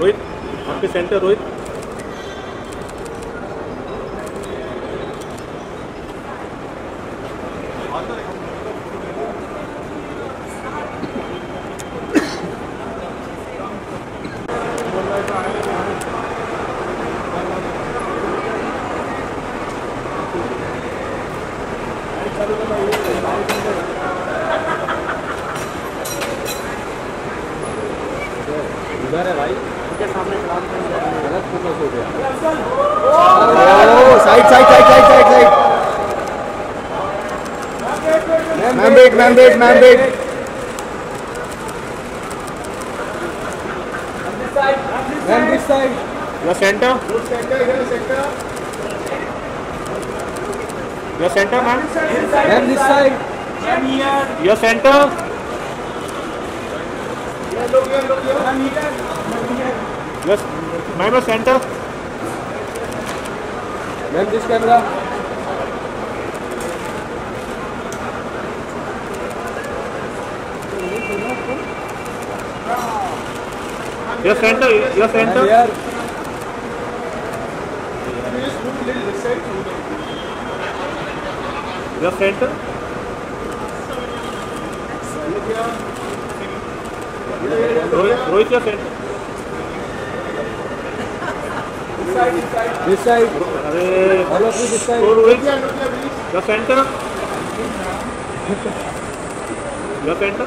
रोहित आपके सेंटर रोहित इधर है भाई के सामने ग्राउंड में गलत फोकस हो गया। ओ side side side side side side man back your center man this side your center yes, ma'am, center. Ma'am, this camera. Your center. Rohit, your center. This side. All of you this side. Rohit, your center. Center. Your center.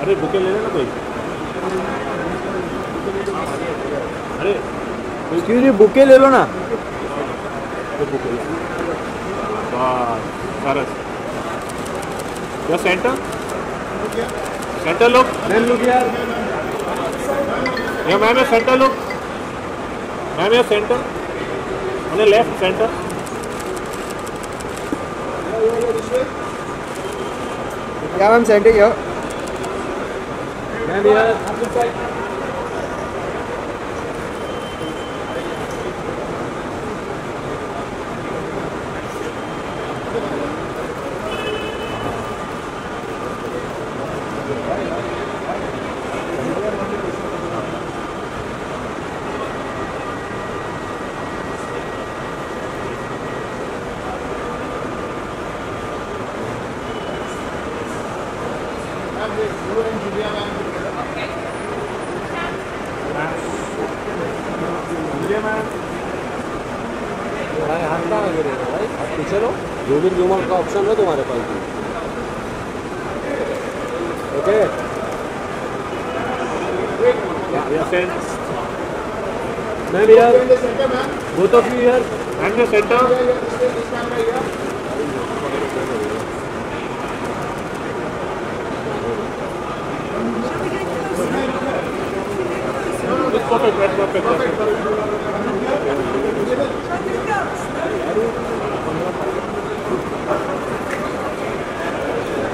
अरे bouquet ले लेना कोई अरे क्यों जी bouquet ले लो ना सरस क्या center लोग या मैम सेंटर लोग मैम या सेंटर मैंने लेफ्ट सेंटर क्या मैम सेंटर क्या मैम यार का ऑप्शन है तुम्हारे पास okay Ma'am, here. Both of you here. And the center. This camera here. No, that's perfect. That's perfect. Perfect.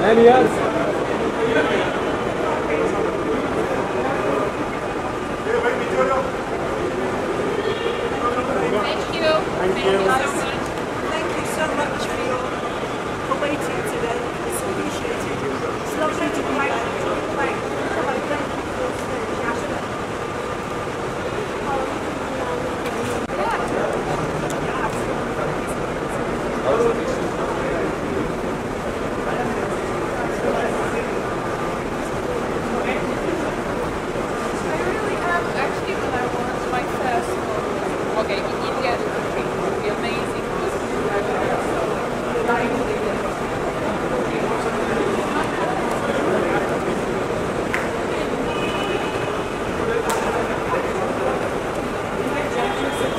Ma'am, here.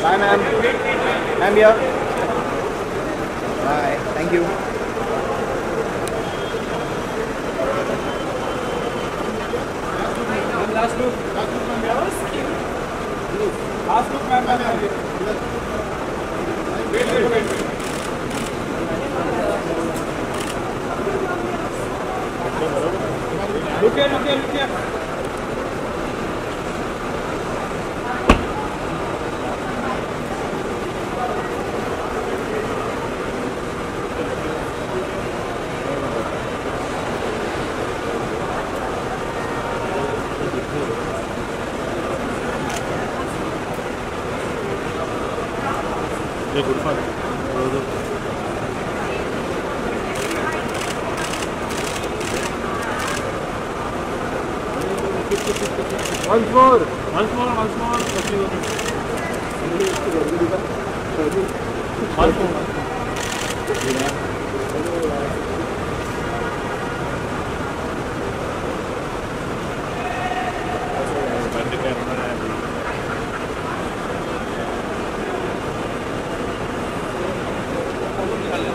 Bye, ma'am. Ma'am, here. Bye. Thank you. Last look. Last look, ma'am. Last look, ma'am. Wait, wait, wait. Look here, look here, look here. Yeah, good fun. Once more. Once more, once more. Once more. Yeah.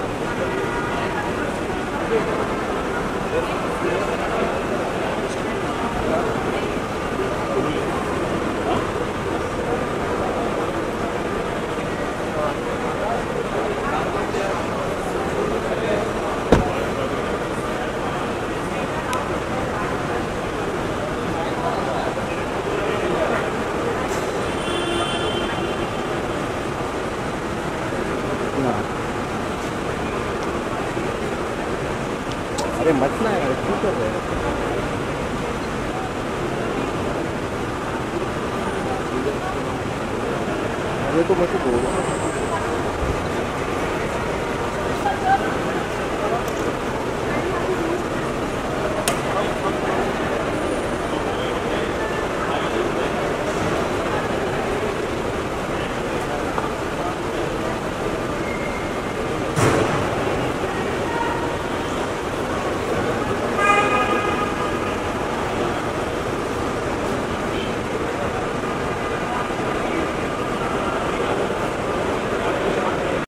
अरे मत ना यार क्यों कर रहे हो? अरे तो मत बोलो।